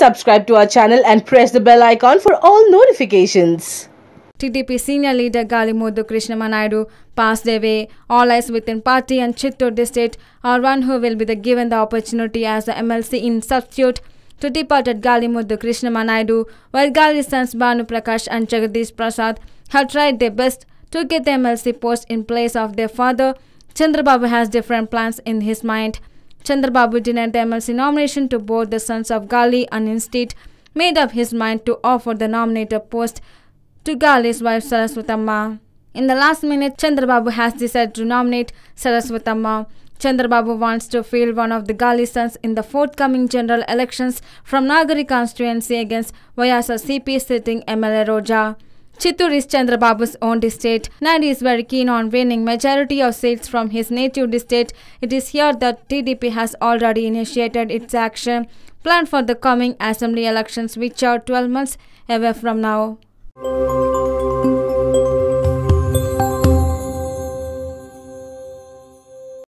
subscribe to our channel and press the bell icon for all notifications. TDP senior leader Gali Muddu Krishnama Naidu passed away. All eyes within party and Chittoor district are one who will be given the opportunity as the MLC in substitute to departed Gali Muddu Krishnama Naidu, while Gali's sons Bhanu Prakash and Jagadish Prasad have tried their best to get the MLC post in place of their father. Chandrababu has different plans in his mind. Chandrababu denied the MLC nomination to both the sons of Gali and instead made up his mind to offer the nominator post to Gali's wife Saraswatamma. In the last minute, Chandrababu has decided to nominate Saraswatamma. Chandrababu wants to field one of the Gali sons in the forthcoming general elections from Nagari constituency against Vyasa CP sitting MLA Roja. Chittoor is Chandrababu's own district. Naidu is very keen on winning majority of seats from his native district. It is here that TDP has already initiated its action plan for the coming assembly elections, which are 12 months away from now.